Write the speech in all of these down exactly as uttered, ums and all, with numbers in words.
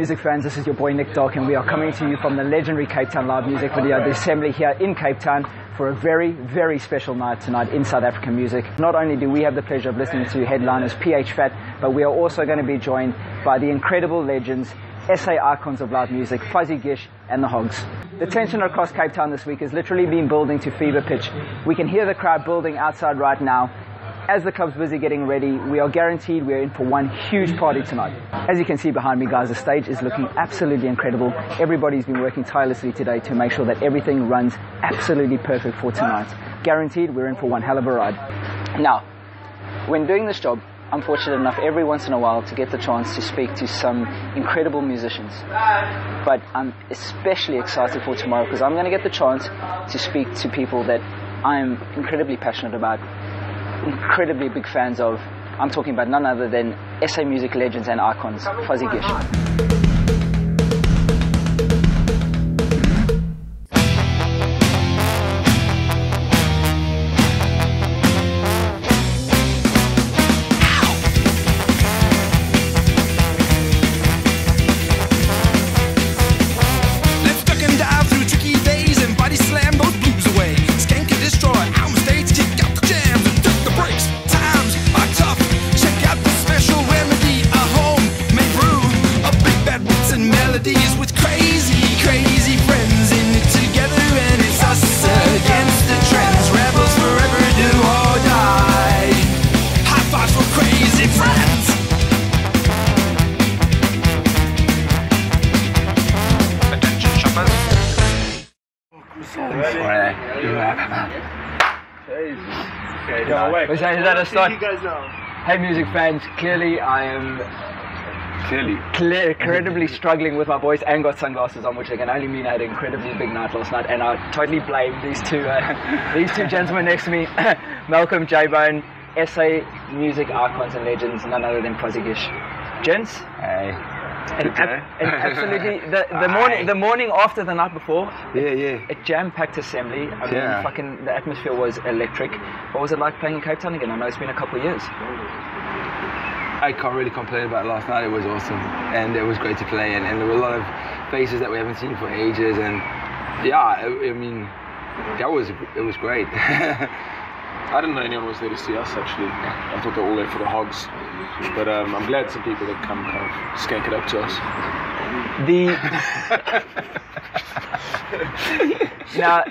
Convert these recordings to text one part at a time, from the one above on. music fans, this is your boy Nick Dark, and we are coming to you from the legendary Cape Town Live Music Video, The Assembly, here in Cape Town for a very, very special night tonight in South African music. Not only do we have the pleasure of listening to headliners P H Fat, but we are also going to be joined by the incredible legends, S A icons of live music, Fuzigish and The Hogs. The tension across Cape Town this week has literally been building to fever pitch. We can hear the crowd building outside right now. As the club's busy getting ready, we are guaranteed we're in for one huge party tonight. As you can see behind me, guys, the stage is looking absolutely incredible. Everybody's been working tirelessly today to make sure that everything runs absolutely perfect for tonight. Guaranteed we're in for one hell of a ride. Now, when doing this job, I'm fortunate enough every once in a while to get the chance to speak to some incredible musicians. But I'm especially excited for tomorrow because I'm going to get the chance to speak to people that I am incredibly passionate about, incredibly big fans of. I'm talking about none other than S A music legends and icons, Fuzigish. Is that a start? Hey music fans, clearly I am clearly clear, incredibly struggling with my voice and got sunglasses on, which I can only mean I had an incredibly big night last night, and I totally blame these two uh, these two gentlemen next to me, Malcolm, J-Bone, S A music icons and legends, none other than Fuzigish. Gents? Hey. And, ab and absolutely, the, the morning, the morning after the night before, yeah, yeah, a jam-packed assembly. I mean, yeah. fucking, the atmosphere was electric. What was it like playing in Cape Town again? I know it's been a couple of years. I can't really complain about last night. It was awesome, and it was great to play, and, and there were a lot of faces that we haven't seen for ages, and yeah, I, I mean, that was it was great. I didn't know anyone was there to see us, actually. I thought they were all there for the Hogs. But um, I'm glad some people have come kind of skank it up to us. The... now,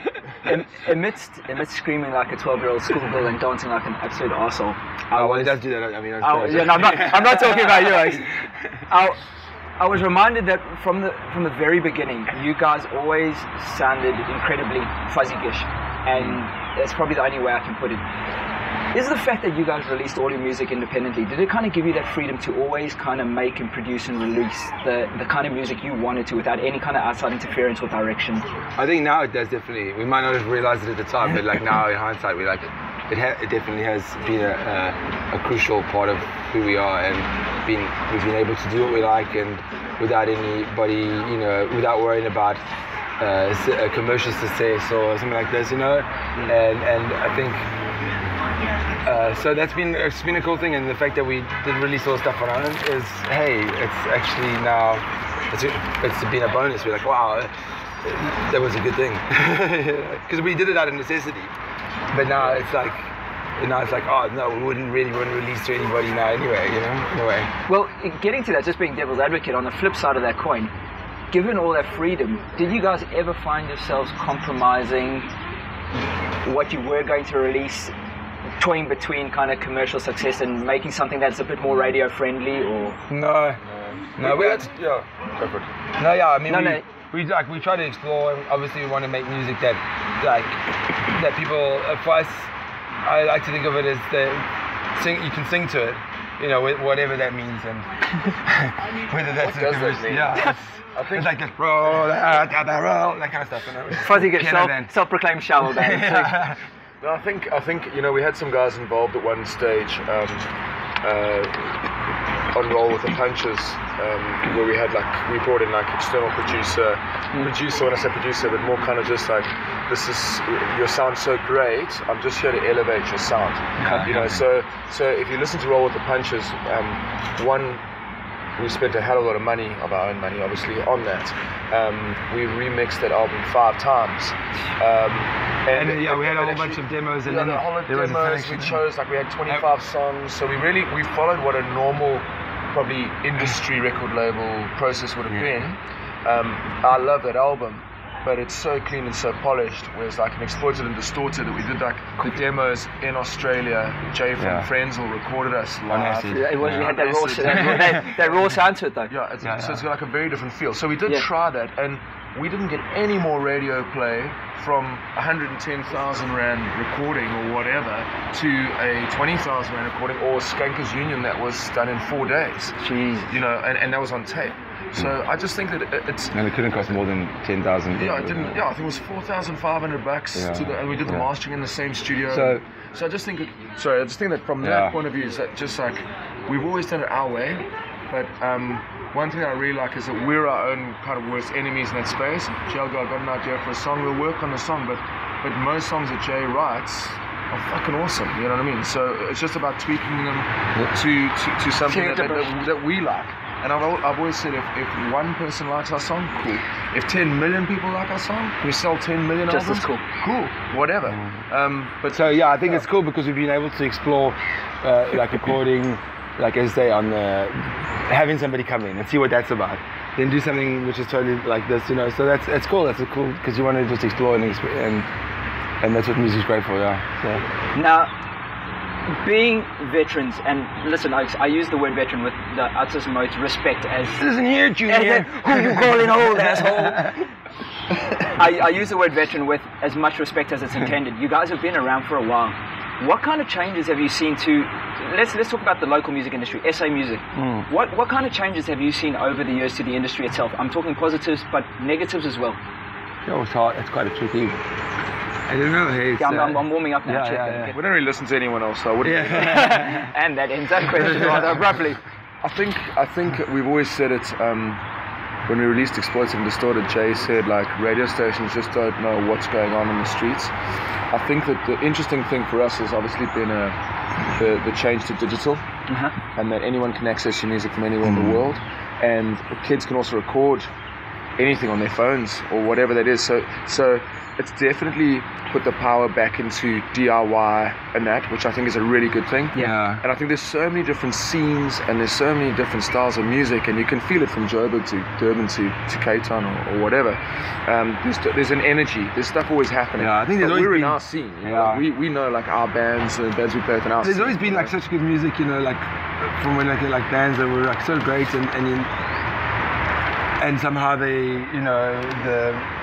amidst, amidst screaming like a twelve-year-old schoolgirl and dancing like an absolute arsehole... I was... Don't do that, I mean... I was, yeah, no, I'm, not, I'm not talking about you, guys. I, I was reminded that from the, from the very beginning, you guys always sounded incredibly Fuzigish. And... that's probably the only way I can put it. Is the fact that you guys released all your music independently, did it kind of give you that freedom to always kind of make and produce and release the, the kind of music you wanted to without any kind of outside interference or direction? I think now it does, definitely. We might not have realized it at the time, but like now in hindsight, we like it. It, ha it definitely has been a, a, a crucial part of who we are, and been, we've been able to do what we like, and without anybody, you know, without worrying about Uh, a commercial success or something like this, you know, and and I think uh, so that's been it's been a cool thing, and the fact that we did release all stuff on our own is, hey, it's actually now it's it's been a bonus. We're like, wow, that was a good thing, because we did it out of necessity, but now it's like. And I was like, oh, no, we wouldn't really want to release to anybody now anyway, you know, in a way. Well, getting to that, just being devil's advocate, on the flip side of that coin, given all that freedom, did you guys ever find yourselves compromising what you were going to release, toying between kind of commercial success and making something that's a bit more radio-friendly, or...? No. No, we had... Yeah, perfect. No, yeah, I mean, no, we, no. we, like, we try to explore, and obviously we want to make music that, like, that people, for us, I like to think of it as the sing, you can sing to it, you know, whatever that means, and whether that's what does that mean? Yeah, it's, I think it's like this roll, that kind of stuff. You know? Fuzzy gets self, self-proclaimed shower band. Yeah. No, I think I think you know, we had some guys involved at one stage um, uh, on Roll With the Punches, um, where we had like we brought in like external producer, mm. producer. When I say producer, but more kind of just like, this is, your sound so great, I'm just here to elevate your sound, you know. So so if you listen to Roll With the Punches, um, one we spent a hell of a lot of money, of our own money obviously, on that. Um, we remixed that album five times. Um, and, and yeah, we had a whole bunch of demos. And then a whole lot of demos. We chose, like we had twenty-five songs. So we really, we followed what a normal, probably industry record label process would have been. Um, I love that album, but it's so clean and so polished, whereas like an Exploited and Distorted that we did like the demos in Australia, Jay from yeah. Frenzel recorded us live. Yeah, it was, yeah. we had that raw, that, that raw sound to it though. Yeah, it's, yeah, so yeah. it's got like a very different feel. So we did yeah. try that, and we didn't get any more radio play from one hundred ten thousand Rand recording or whatever to a twenty thousand Rand recording or Skankers Union that was done in four days. Jeez. You know, and, and that was on tape. So I just think that it's... And it couldn't cost more than ten thousand. Yeah, it didn't. Yeah, I think it was four thousand five hundred bucks. Yeah. To the, and we did the yeah. mastering in the same studio. So, so I just think that, sorry, I just think that from yeah. that point of view is that just like, we've always done it our way, but um, one thing I really like is that we're our own kind of worst enemies in that space. Jay, I've got an idea for a song, we'll work on a song, but, but most songs that Jay writes are fucking awesome, you know what I mean? So it's just about tweaking them to, to, to something that, that, that, that we like. And I've, I've always said, if, if one person likes our song, cool. If ten million people like our song, we sell ten million albums. Just as cool. Cool, whatever. Mm. Um, but so yeah, I think uh, it's cool because we've been able to explore uh, like recording, like as they on uh, having somebody come in and see what that's about. Then do something which is totally like this, you know. So that's it's cool. That's a cool because you want to just explore and and and that's what music's great for, yeah. So. Now. Being veterans, and listen, I, I use the word veteran with the utmost respect as... This isn't here, Junior. Who you calling old, asshole? I, I use the word veteran with as much respect as it's intended. You guys have been around for a while. What kind of changes have you seen to... Let's let's talk about the local music industry, S A music. Mm. What, what kind of changes have you seen over the years to the industry itself? I'm talking positives, but negatives as well. Oh, it's hard. That's quite a tricky... I don't know. Hey, yeah, I'm, uh, I'm warming up now. Yeah, yeah, yeah. We don't really listen to anyone else, though. Yeah. And that ends that question rather abruptly. I think I think we've always said it. Um, when we released Exploited and Distorted, Jay said like radio stations just don't know what's going on in the streets. I think that the interesting thing for us has obviously been a, the the change to digital, mm-hmm. and that anyone can access your music from anywhere mm-hmm. in the world, and kids can also record anything on their phones or whatever that is. So so. It's definitely put the power back into D I Y and that, which I think is a really good thing. Yeah. And I think there's so many different scenes and there's so many different styles of music, and you can feel it from Joburg to Durban to, to Cape Town or, or whatever. Um, there's, there's an energy. There's stuff always happening. Yeah, I think there's always we're been, in our scene. You know, yeah. like we, we know like our bands and the bands we play with in our There's scene, always been like such good music, you know, like from when like, like bands that were like so great and and, in, and somehow they, you know, the... the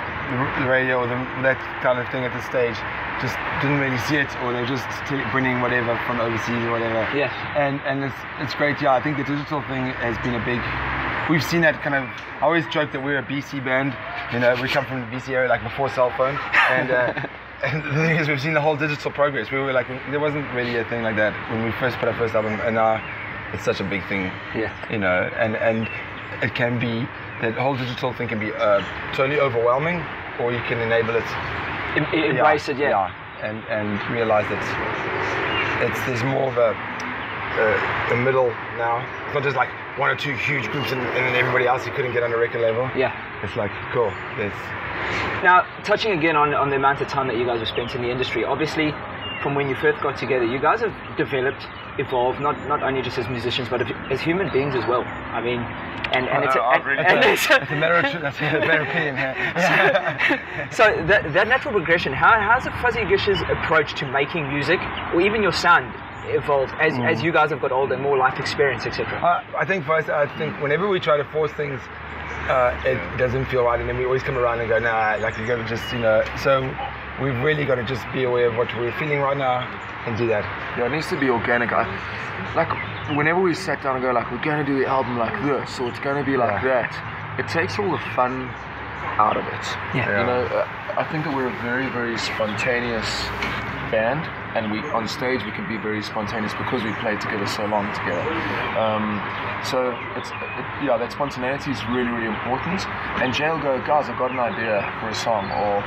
radio or the, that kind of thing at the stage just didn't really see it, or they're just bringing whatever from overseas or whatever. Yeah. And and it's it's great. Yeah, I think the digital thing has been a big. We've seen that kind of. I always joke that we're a B C band. You know, we come from the B C area, like before cell phone. And uh, and the thing is, we've seen the whole digital progress. We were like, there wasn't really a thing like that when we first put our first album, and now it's such a big thing. Yeah. You know, and and it can be. That whole digital thing can be uh, totally overwhelming, or you can enable it, em embrace yeah, it, yeah, yeah, and and realize that it's there's more of a, a, a middle now. It's not just like one or two huge groups and, and then everybody else you couldn't get on a record label. Yeah, it's like cool. It's now touching again on on the amount of time that you guys have spent in the industry. Obviously, from when you first got together, you guys have developed, evolved, not not only just as musicians, but as human beings as well. I mean. And, and, oh, it's, no, a, and, really and it's a matter of that's a matter of opinion here. Yeah. So, so that, that natural progression, how how's the Fuzigish's approach to making music, or even your sound, evolved as mm. as you guys have got older, more life experience, et cetera? Uh, I think for us, I think whenever we try to force things, uh, it doesn't feel right, and then we always come around and go, nah, like you got to just you know. So we've really got to just be aware of what we're feeling right now and do that. Yeah, it needs to be organic. I, like. Whenever we sat down and go like, we're going to do the album like this, or it's going to be like yeah. that, it takes all the fun out of it. Yeah. Yeah. You know, uh, I think that we're a very, very spontaneous band, and we on stage we can be very spontaneous because we played together so long together. Um, so it's it, yeah, that spontaneity is really, really important. And Jay will go, guys, I've got an idea for a song, or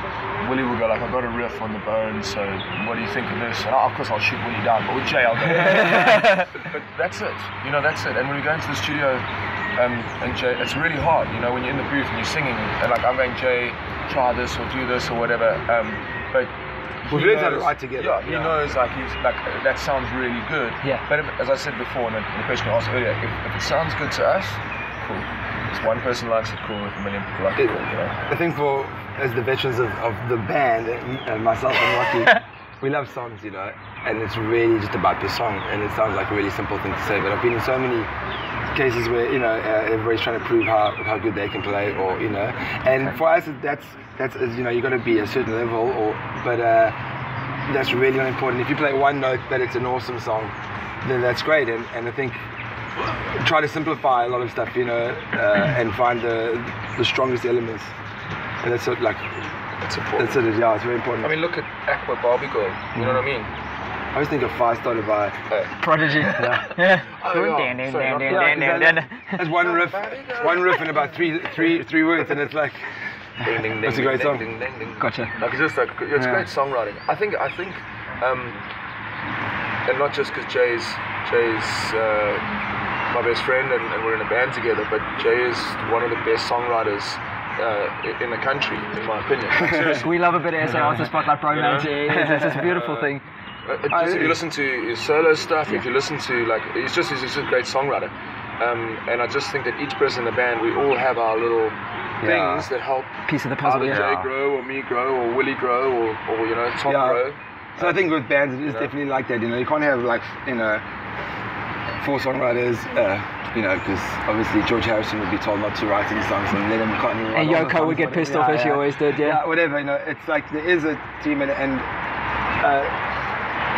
Willie will go like, I've got a riff on the bone, so what do you think of this? And I, of course I'll shoot Willie down, but with Jay I'll go. But, but that's it, you know, that's it. And when we go into the studio, um, and Jay, it's really hard, you know, when you're in the booth and you're singing, and like I'm going, Jay, try this or do this or whatever, um, but we've learned how to write together. Yeah, he yeah. knows, like, he's like, that sounds really good. Yeah. But if, as I said before, and the question I asked earlier, if, if it sounds good to us, cool. If one person likes it, cool. If a million people like it, cool, you know. I think for, as the veterans of, of the band, and myself and Lucky, we love songs, you know, and it's really just about the song, and it sounds like a really simple thing to say, but I've been in so many cases where, you know, uh, everybody's trying to prove how how good they can play, or, you know, and for us, that's, that's you know, you got to be a certain level, or but uh, that's really important. If you play one note, but it's an awesome song, then that's great, and, and I think try to simplify a lot of stuff, you know, uh, and find the the strongest elements, and that's what, like, that's important. That's it, yeah, it's very important. I mean, look at Aqua Barbie Girl, you mm. know what I mean? I always think of Fire Started by uh, Prodigy. Yeah. That's one riff, one riff in about three, three, three words, and it's like, ding, ding, ding, that's a great ding, song. Ding, ding, ding. Gotcha. Like, it's just like, it's yeah. great songwriting. I think, I think, um, and not just because Jay's, Jay's uh, my best friend, and, and we're in a band together, but Jay is one of the best songwriters Uh, in the country, in my opinion. Like, we love a bit of S A Artist Spotlight Program. You know? It's, it's just a beautiful uh, thing. Just, I, if you listen to his solo stuff, yeah. if you listen to, like, he's just, he's just a great songwriter. Um, and I just think that each person in the band, we all have our little yeah. things that help piece of the puzzle, either yeah. Jay grow, or me grow, or Willie grow, or, or you know, Tom yeah. grow. So um, I think with bands, it is yeah. definitely like that. You know, you can't have, like, you know, four songwriters. Uh, You know, because obviously George Harrison would be told not to write any songs, and Lennon McCartney would. And Yoko would get pissed off as she always did, yeah. Yeah, whatever, you know, it's like there is a team, and, and uh,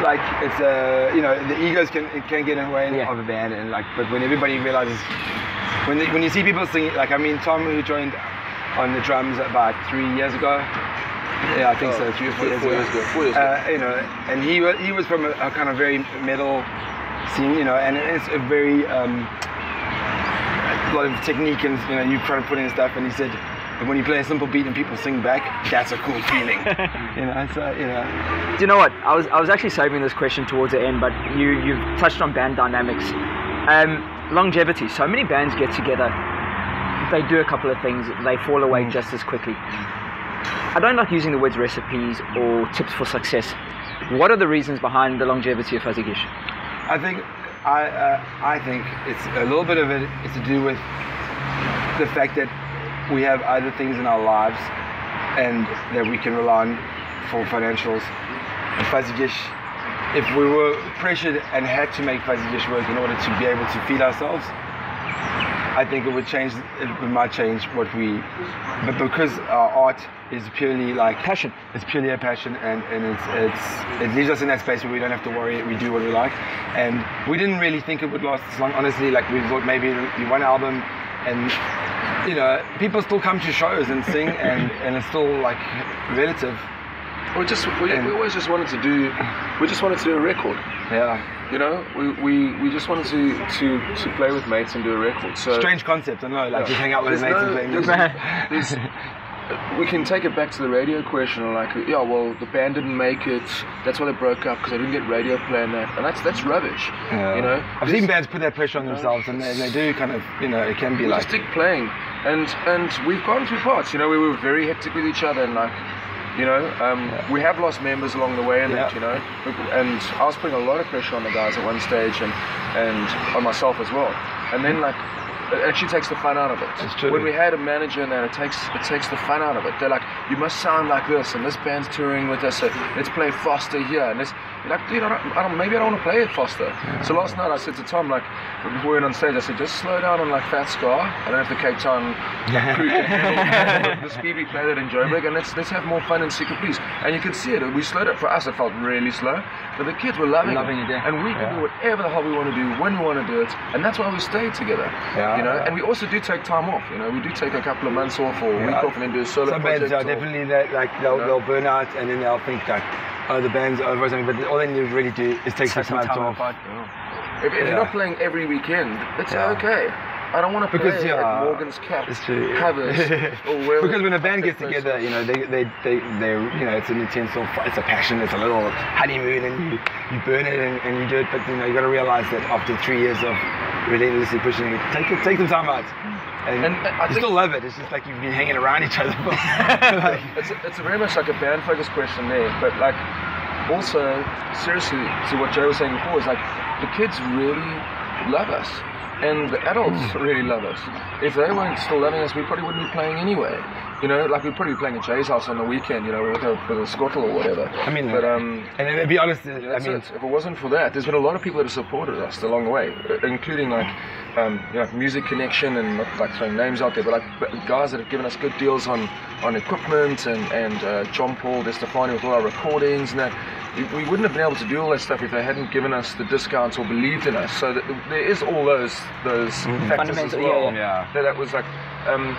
like it's a, uh, you know, the egos can it can get in the way yeah. of a band, and like, but when everybody realizes, when they, when you see people singing, like I mean, Tom, who joined on the drums about three years ago. Yeah, I think oh, so, three or four, four years, years ago. ago. Four years ago. Uh, you know, and he was he was from a, a kind of very metal scene, you know, and it's a very. Um, a lot of technique, and you know, you try to put in stuff, and he said, but when you play a simple beat and people sing back, that's a cool feeling. You know, so, you know. Do you know what, I was I was actually saving this question towards the end, but you, you've touched on band dynamics. Um, longevity, so many bands get together, they do a couple of things, they fall away mm. just as quickly. I don't like using the words recipes or tips for success. What are the reasons behind the longevity of Fuzigish? I think I uh, I think it's a little bit of it. It's to do with the fact that we have other things in our lives and that we can rely on for financials. And Fuzigish, if we were pressured and had to make Fuzigish work in order to be able to feed ourselves, I think it would change. It might change what we. But because our art is purely like passion, it's purely a passion, and, and it's, it's it leaves us in that space where we don't have to worry. We do what we like, and we didn't really think it would last this long. Honestly, like we thought maybe one album, and you know, people still come to shows and sing, and, and it's still like relative. We just we, and, we always just wanted to do. We just wanted to do a record. Yeah. You know, we, we, we just wanted to, to, to play with mates and do a record. So strange concept, I know, like yeah. just hang out with mates no, and play music. We can take it back to the radio question, like, yeah, well, the band didn't make it, that's why they broke up, because they didn't get radio play and that, and that's that's rubbish, yeah. you know? I've seen bands put that pressure on themselves, and they, and they do kind of, you know, it can be we like... just stick playing, and, and we've gone through parts, you know, we were very hectic with each other, and like, you know, um, yeah. we have lost members along the way, and yeah. you know, and I was putting a lot of pressure on the guys at one stage, and and on myself as well. And then like, it actually takes the fun out of it. That's true. When we had a manager, and it takes it takes the fun out of it. They're like, you must sound like this, and this band's touring with us, so let's play Foster here. And it's like, dude, I don't, I don't, maybe I don't want to play at Foster. Yeah. So last night I said to Tom, like, before we went on stage, I said, just slow down on like Fat Scar. I don't have the Cape Town crew can handle the speed we played it in Joburg, and let's let's have more fun in Secret, please. And you could see it. We slowed it. For us, it felt really slow, but the kids were loving, loving it. it. And we can yeah. do whatever the hell we want to do when we want to do it, and that's why we stayed together. Yeah. You know, and we also do take time off. You know, we do take a couple of months off or a yeah. week off, and then do a solo Some project. Some bands are definitely that, like they'll, you know? they'll burn out, and then they'll think like, oh, the band's over or something. But all they need to really do is take some time, time off. off. Yeah. If, if yeah. you're not playing every weekend, it's yeah. okay. I don't want to play because, yeah, at Morgan's Cap covers or wherever. Because when a band gets together, you know, they, they, they, they, you know, it's an intense, it's a passion, it's a little honeymoon, and you, you burn it, and, and you do it. But you know, you got to realize that after three years of relentlessly pushing it. Take take some time out. And, and I you still love it. It's just like you've been hanging around each other. Like, it's it's very much like a band focus question there, but like also seriously to what Jay was saying before is like the kids really love us, and the adults mm. really love us. If they weren't still loving us, we probably wouldn't be playing anyway. You know, like we'd probably be playing at Jay's house on the weekend, you know, with a, with a scuttle or whatever. I mean, but, um, and to be honest, I mean, it. If it wasn't for that, there's been a lot of people that have supported us along the way, including like, um, you know, Music Connection and not like throwing names out there, but like guys that have given us good deals on, on equipment and, and uh, John Paul DeStefani with all our recordings and that. We wouldn't have been able to do all that stuff if they hadn't given us the discounts or believed in us. So that, there is all those those mm-hmm. factors as well. Yeah, yeah. That, that was like, um,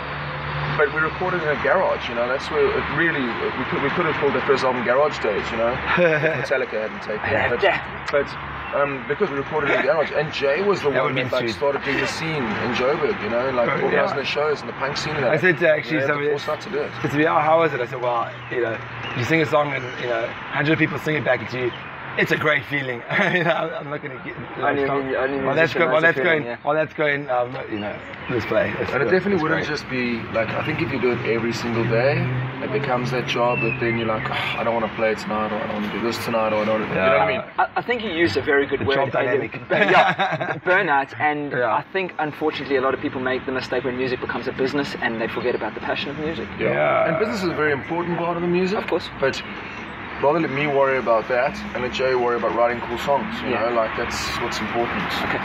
but we recorded in a garage. You know, that's where it really we could we could have called the first album Garage Days. You know, if Metallica hadn't taken it. But, but um, because we recorded in a garage, and Jay was the that one that like, started doing the scene in Joburg. You know, like organising yeah. the shows and the punk scene. And that. I said to actually, you know, somebody forced us to do it. Because we, how was it? I said, well, you know. You sing a song and, you know, a hundred people sing it back at you. It's a great feeling. You know, I'm not going to get... Only, only, only while that's, go, while that's feeling, going, yeah. while that's going, um, you know, let's play. Let's and go, it definitely wouldn't play. Just be, like, I think if you do it every single day, it becomes that job that then you're like, oh, I don't want to play tonight, or I don't want to do this tonight, or I don't want to... Yeah. You know what I mean? I, I think you used a very good the word. Job dynamic. It, yeah, burnout. And yeah. I think, unfortunately, a lot of people make the mistake when music becomes a business and they forget about the passion of music. Yeah. yeah. And business is a very important part of the music. Of course. But... rather let me worry about that and let Jay worry about writing cool songs, you yeah. know, like that's what's important. Okay.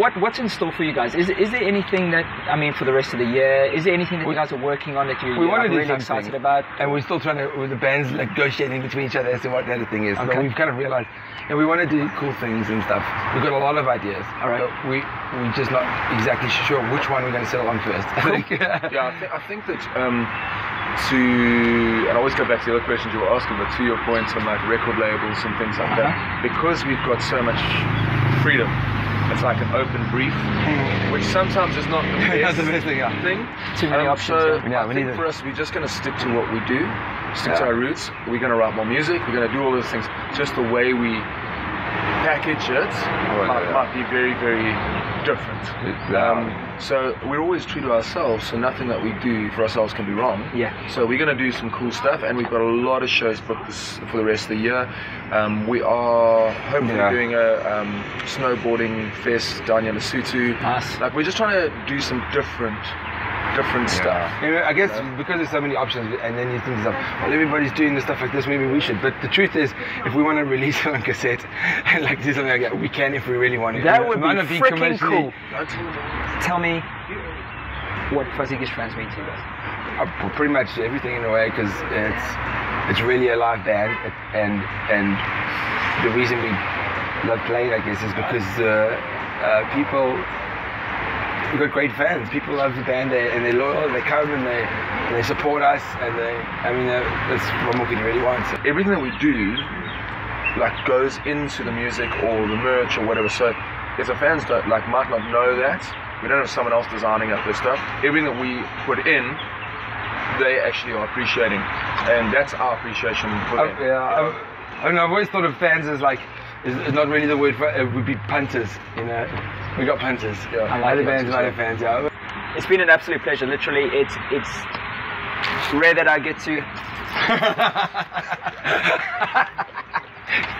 What What's in store for you guys? Is is there anything that, I mean, for the rest of the year, is there anything that we, you guys are working on that you, you're like, really excited about? And we're still trying to, with the bands negotiating between each other as to what the other thing is. Okay. So we've kind of realized, you know, we want to do cool things and stuff. We've got a lot of ideas. All right. But we, we're just not exactly sure which one we're going to settle on first. I think. yeah, I, th I think that... Um, to, and I always go back to the other questions you were asking, but to your point on like record labels and things like uh-huh. that, because we've got so much freedom, it's like an open brief, which sometimes is not the best, the best thing. Yeah. thing. Too many um, options. So yeah, I think for us, we're just going to stick to what we do, stick yeah. to our roots. We're going to write more music, we're going to do all those things. Just the way we package it oh, might, yeah. might be very, very different. Um, so we're always true to ourselves, so nothing that we do for ourselves can be wrong. Yeah. So we're going to do some cool stuff, and we've got a lot of shows booked this, for the rest of the year. Um, we are hopefully yeah. doing a um, snowboarding fest down in Lesotho. Nice. Like we're just trying to do some different, different yeah. stuff. You know, I guess so, because there's so many options, and then you think to yourself, well, everybody's doing this stuff like this, maybe we should. But the truth is, if we want to release it on cassette and like do something like that, we can if we really want to. That we would be, be freaking cool. Tell me what Fuzigish fans mean to you guys. Uh, pretty much everything in a way, because it's it's really a live band, and and the reason we love playing, I guess, is because uh, uh, people. We've got great fans. People love the band, they, and they're loyal. They come and they and they support us, and they. I mean, that's what more can you really want. So. Everything that we do, like, goes into the music or the merch or whatever. So, if the fans don't like, might not know that, we don't have someone else designing up this stuff. Everything that we put in, they actually are appreciating, and that's our appreciation for them. Yeah, I, I mean, I've always thought of fans as like. It's not really the word for it, it would be punters, you know. We got punters. Yeah. I like other bands, other fans, yeah. It's been an absolute pleasure, literally. It's it's rare that I get to.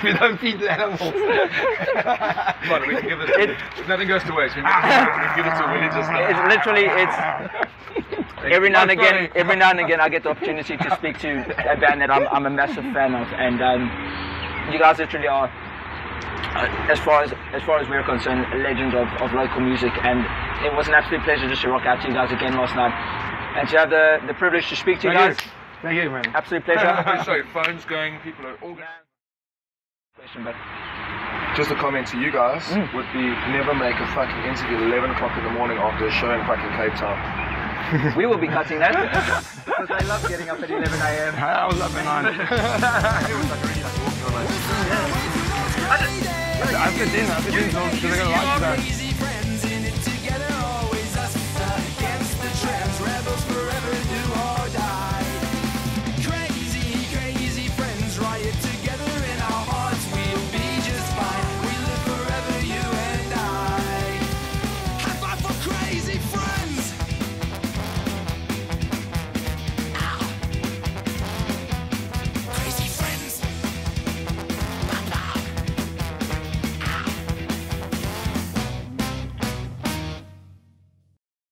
We don't feed the animals. Come on, we can give it. It nothing goes to waste. We can give it to Willie just now. It's literally it's every now and again. Every now and again, I get the opportunity to speak to a band that I'm I'm a massive fan of, and um, you guys literally are. As far as as far as we're concerned, legends of, of local music, and it was an absolute pleasure just to rock out to you guys again last night, and to have the, the privilege to speak to you guys. Thank you, man. Absolute pleasure. Sorry, phones going, people are all going. Question, but just a comment to you guys mm. would be never make a fucking interview at eleven o'clock in the morning after a show in fucking Cape Town. We will be cutting that because I love getting up at eleven A M I was up at nine. It was like really like walking all night. I just, I just, I just didn't, I just didn't, because I got a lot of stuff.